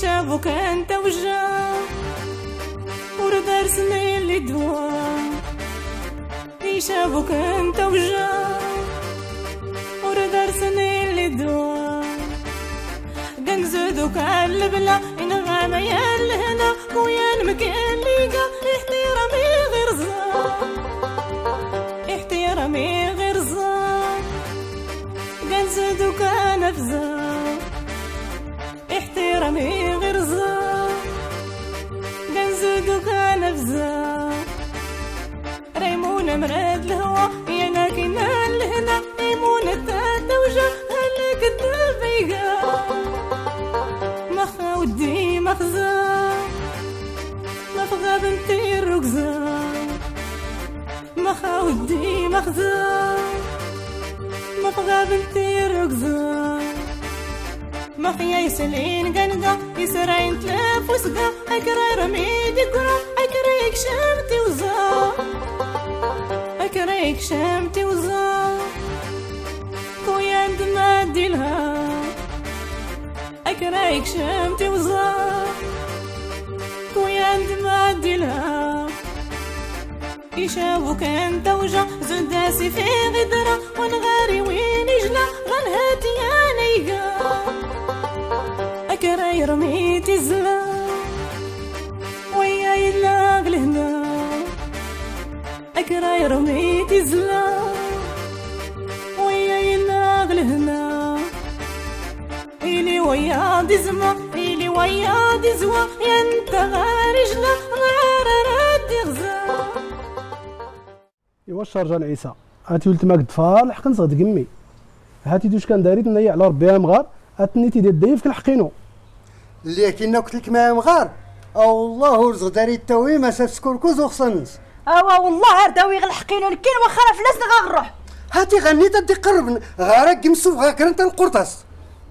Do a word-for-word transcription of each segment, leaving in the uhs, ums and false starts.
شابك أنت والجار ورد رسمي للدوار، يشابك أنت والجار ورد رسمي للدوار، قنق زودك البلا ينغم يا الهنا ويا المكان ليقا احترامي غير زار، احترامي غير زار، قنق زودك نفزار، احترامي غير زار، قنق زودك نفزار. ريمونة مراد الهوا يا ناكينا لهنا، ريمونة تاتا وجه هلك الدفيقا، مخا ودي مخزا مخزا بنتي الركزا، مخا ودي مخزا مخزا بنتي الركزا، مخيا يسلين قنقا يسرعين تلاف وسقا، اكرا رمي ديكرا اكريك شامتي وزا، اكريك شامتي وزا، خويا ندما ديلها اكريك شامتي وزا، خويا ندما ديلها. يشابوك انت وجا زود داسي في غدرة ونغاري وين يجلا غنهاتي انا يقا، أكراي رميتي الزلا ويا يلاق لهنا، أكراي رميتي الزلا ويا يلاق لهنا، إلي ويا دزما إلي ويا دزوا يا أنت غارجلا غاررات غزا. إيوا الشرجة العيسى هاتي ولت ماك دفار الحقن صغد قمي هاتي دوش كان داريت نيا على ربي مغار أتنيتي ديال الضيف كنحقينو لكن قلت لك ما مغار او والله ورزق داري التاوي ما سافس كركوز وخص نص او والله داوي غنحقينو لكن واخا راه فلسنا غنروح هاتي غني تدي قرب غارك مسوف غاكرن تنقرطاس.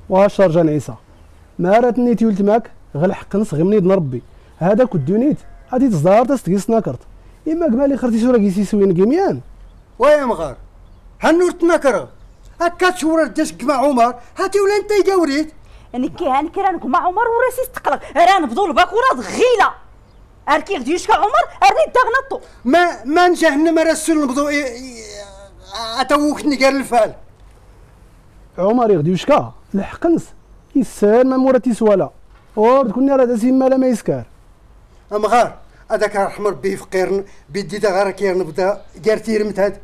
واش رجان عيسى ما راتنيتي ولت ماك غنحق نص غير منيد نربي هذاك الدونيت غادي تزدار تستقيس ناكرت اما قبالي خرتي شو راه كيسي سوين كيميان ويا مغار هنورت ناكره هكا تشور داك مع عمر هاتي ولا انت يجاوريت انكي هانكي رانك مع عمر وراسي تقلق راه نبضوا الباكورات غيله اركي غدي يشكى عمر ارني دغنطو ما ما نجهنم راه السن نبضوا اتوكني قال الفال عمر يغدي يشكى الحقنس يسال ما موراتي سوالا ورد كنا راه داسي مالا ما يسكر امغار هذاك رحم ربي فقيرن بيدي دا غير كيرنبدا جارتي رمت هاد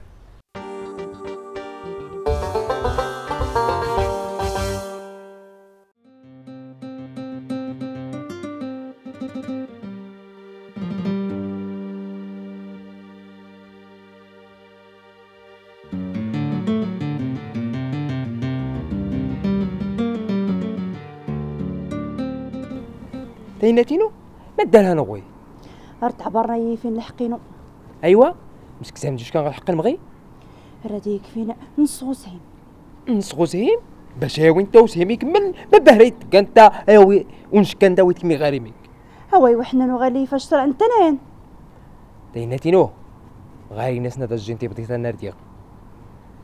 ليناتينو ما دارها نغوي ارتعبرنا يي فين لحقينو ايوا مسك زعما جوج كان غنحق المغي راه يكفينا نسغوسهم نسغوسهم باش هاوي انت وسهم يكمل ما بهريت كانت هاوي ونشكان داوي تمي غاريميك هاوي وحنا نغالي فاش طلع انت نان ليناتينو غاري ناس نتا جنتي بديتها نار ديال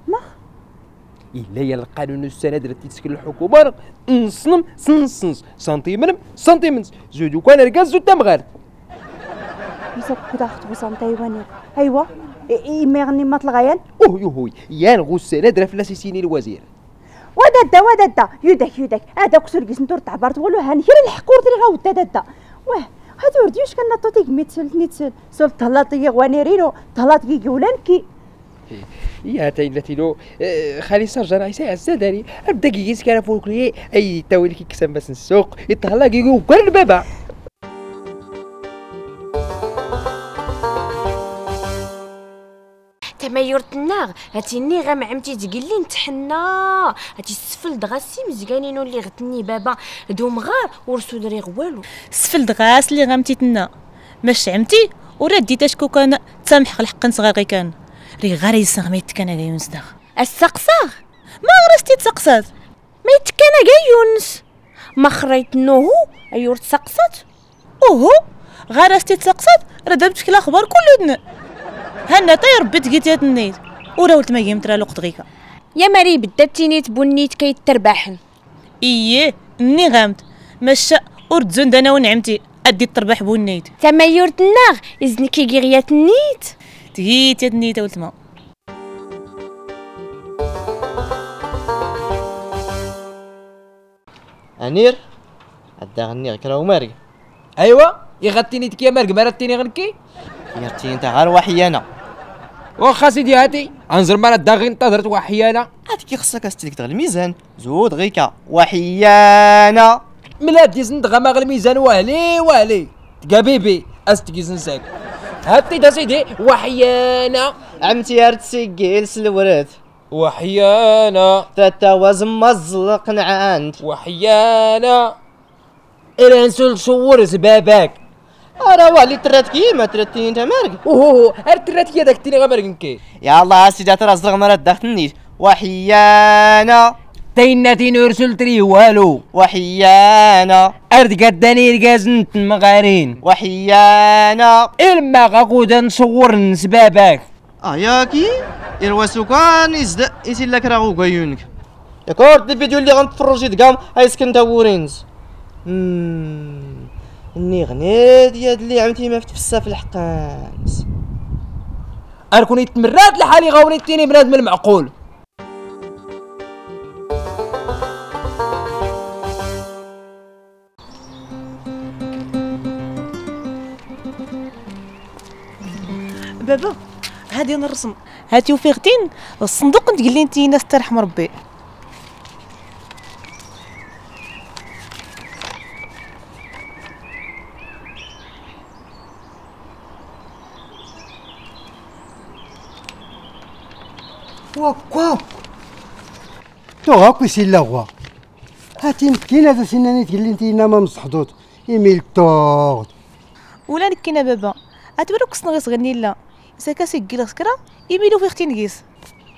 مخ الا هي القانون السند اللي تتسكن الحكومه نصنم سنس سنس سنتيمن سنتيمن زودو كان ركاز زود تمغال يسك كداخت بسنتيواني ايوا ايما غني ما طلغيان او يو هو يا الغساله درا فلاسيسيني الوزير ودادا ودادا يدك يدك هذاك سرقيس نتور تعبرت ولو هانكير الحقور ديال غاودا دادا واه هادو رديوش كان طوطيك ميتسلتني تسل سول طلاطيه غوانيرينو طلاطيه جولانكي يا تايلاتي لو خالي سرجان عيسى عزاداري ابدا كيس كان فولكلي اي تاويل كيكسم باس السوق يطهلا كيكو كر البابا تمايرت النار هاتيني غا معمتي تقلي نتحنى هاتي السفل دغاسي مزيانينو اللي غتني بابا دو مغار ورسو دري والو السفل دغاس اللي غمتي تنا ماش عمتي ورا ديتاش كو كان تسامح الحق صغار غي كان ري غير يسمع يتكن على يونس داغ السقساغ ما غرستي تسقسات ما يتكن على يونس ما خريتنوه ايور تسقسات اوهو غرستي تسقسات راه دابتك الاخبار كلودن هنا طير بنت قيتات النيت ورا ولت ما يمترا لوقت غيكا يا مري بدات تينيت بنيت كيترباحن اييه ني غامت ماشا ورتزون دانا ونعمتي ادي التربح بو النيت تما يورت الناغ اذن كيغيات النيت تهيت النيت ولتما انير ادا غني غكراو ماري ايوا يغتيني تكيا مارك مرتيني غنكي يرتيني انت غير وحيانه واخا سيدي هاتي انزر مال ادا غي انتظرت وحيانه هاد كيخصك استيك تغ الميزان زود غيكا وحيانه ملا ديزن دغما غير الميزان وهلي وهلي تقابيبي استكيزن ساك هاتي دا سيدي وحيانه عمتي هرت سيكيل سلورات وحيانا تاتا وزم الزلق نعانت وحيانا إلا نسولك شور زباباك أرا والي ترات كيما تراتيني انت مارك أوهوهو أرا ترات كي داك تيني غمارك نكي يا الله سيدي ترى الزلق مرات داختنيش وحيانا تينا تيني رسول تري والو وحيانا أرد قداني القازن تنمغارين وحيانا إلما غاقودا نصور نسباباك اه ياكي الواسوكان يزد يسيل لك راهو كايونك داكورد الفيديو اللي غنتفرجي دكام هاي سكن تاورينز امم ني غنادي هاد اللي عمتي ما فتفسا في الحقانس اركون يتمرد لحالي غاونيتيني بنادم المعقول بابا هادي نرسم هاتي وفي غدين الصندوق تقول لي انت ناس ترحم ربي وكو تو هاكو سيلا هو هاتي مسكين هذا سناني تقول لي انت ما مصحدوط ايميل طوط ولا نكينا بابا اتبروك صنغي صغني لا ساكاسي كيلا سكرا يميلو في اختي نقيس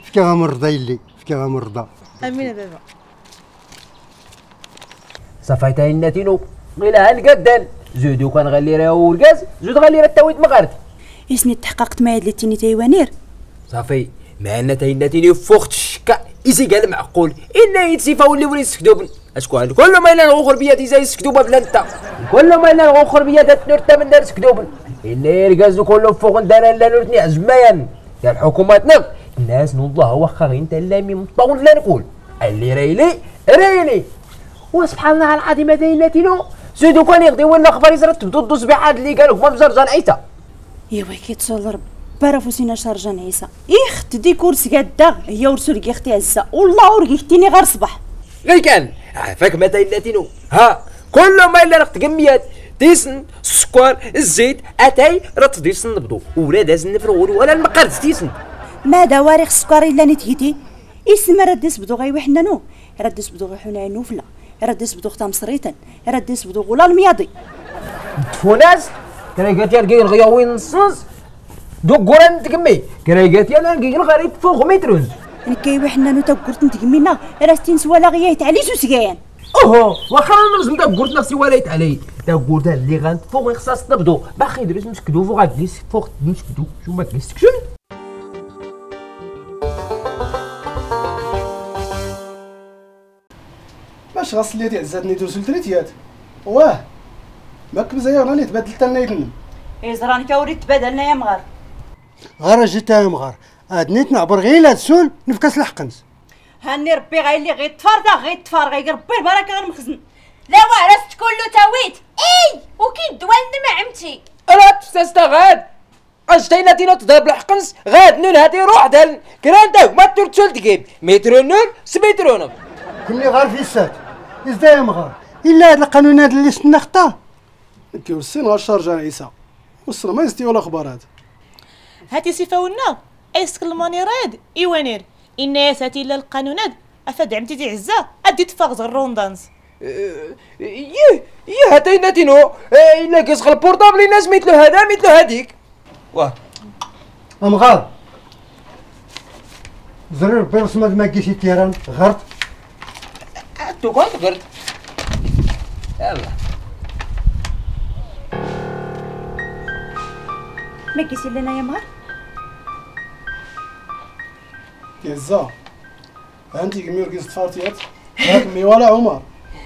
فكا غامرضا يلي فكا غامرضا امين بابا صافي تاين ناتينو غير هالقدال زودو كان غالي راهو الكاز زود غالي راه التاويد مغارتي يسني تحققت مع هاد لتيني تايوانير صافي معنا تاين ناتيني فوخت الشكا ايزي قال معقول الا يتسيفا ولي ولي سكدوب اشكون كل ما الا نغوخر بيا تيزاي سكدوبه بلا نتا كل ما الا نغوخر بيا تاتنور تا من دار سكدوب اللي رجازو كله فوق دانا لا نورتني عزمايا يا الحكومه تنق الناس والله واخا غير انت لامي مطول لا نقول اللي رايلي رايلي وسبحان الله العظيم دايناتينو زيدو كان يغديو لنا خبر يزرد تبدو دوز بحال اللي قالو هما بزرجان عيسى ايوا كيتصل ربي برا فوسينا شرجان عيسى اخت دي كورس قاده هي ورسول كي اختي عزه والله ورقيتيني غير صباح غير كان عافاك ما دايناتينو ها كل ما الا رقت كميات ديسن السكر الزيت اتاي راه تديسن نبضو ولا داز النفرول ولا المقرز ديسن ما دواريخ السكر الا نتهيتي اسما راه ديس بدو غيوحنانو راه ديس بدو غيحنا نوفلا راه ديس بدو ختا مصريتن راه ديس بدو غولا المياضي فوناس كريغاتيا كاين غيوين نص دو غوران تكمي كريغاتيا انا كاين غير فوق ميتروز كيوحنانو تا قرت نتكمينا راه ستين سوالا غيات علي زوج كاين اوه واخا نرزم تا قرت نفسي ولايت علي تا قولتها اللي غنتفوق يخصها تنبضو باخي دريس مسكدو فوق غاديس فوق مسكدو شو ما تكشن باش غسليتي عزاتني دوز لتريتيات واه ماك مزيان راني تبدلت لنا يدن ايز راني كاوري تبادلنا يا مغار غار جيت يا مغار هاد نيت نعبر غير لا تسول نفكس الحقنس هاني ربي غير اللي غيتفردا غيتفار غير ربي البركه غير مخزن لا واه راسك كله تاويت اي وكي دوالنا ما عمتي راه تفسست غاد اجتينا تينو تضرب الحقنس غاد نون هادي روح دال كرانتاك ما ترتول تكيب ميترونون سميترونون كني غير في السات ازاي مغار الا هاد القانون هاد اللي شفنا خطا كيورسين غير شارجان عيسى وصل ما يستيو الاخبار هاد هاتي سيفاولنا ايسك المانيراد ايوانير الناس هاتي لا القانونات افاد عمتي تي عزه ادي تفاغز الروندانس ايه ايه هاتينا تينو الا كيسخ البورطابل الناس مثل هذا مثل هذيك واه ام غار زرير بيرس ما كيجيش التيران غرت تو كنت غرت يلا ما كيسير لنا يا مار كيزا انتي كميور كيس تفارتيات هاك مي ولا عمر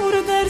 وردار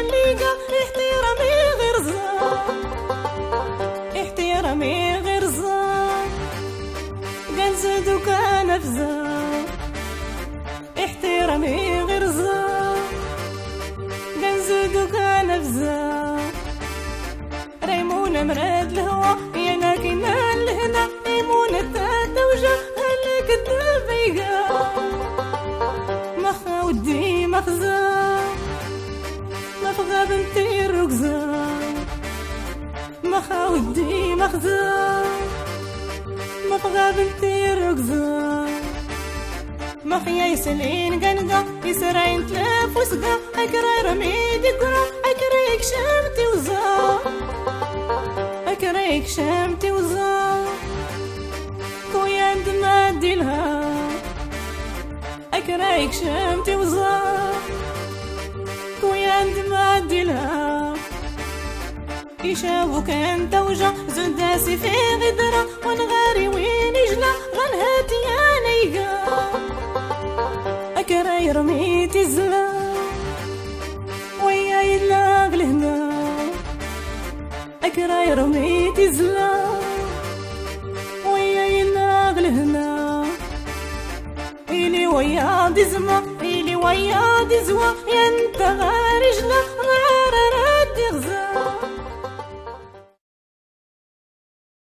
اللي قا احترامي غير زار احترامي غير زار كنزودو كنفزار احترامي غير زار كنزودو كنفزار ريمونة مراد الهوا يا ناكينا لهنا ريمونة تاتا وجا هلك الدافيقا مخا ودي مخزار مفغا بنتي الركزار مخا ودي مخزار مفغا بنتي الركزار مخيا يسلين قنقا يسرعين تلاف وسقا أكرا رميدي كرا أكريك شامتي وزا أكريك شامتي وزا كويا دمادي لها أكريك شامتي وزا كويا دمادي لها يشابوك أنت وجا زنداسي في غدرة ونغاري وين يجلا غنهاتي أنا يقا أكراي رميتي الزلا ويا يلاق لهنا أكراي رميتي الزلا ويا يلاق لهنا إلي ويا دزما إلي ويا دزوا يا أنت غارجلا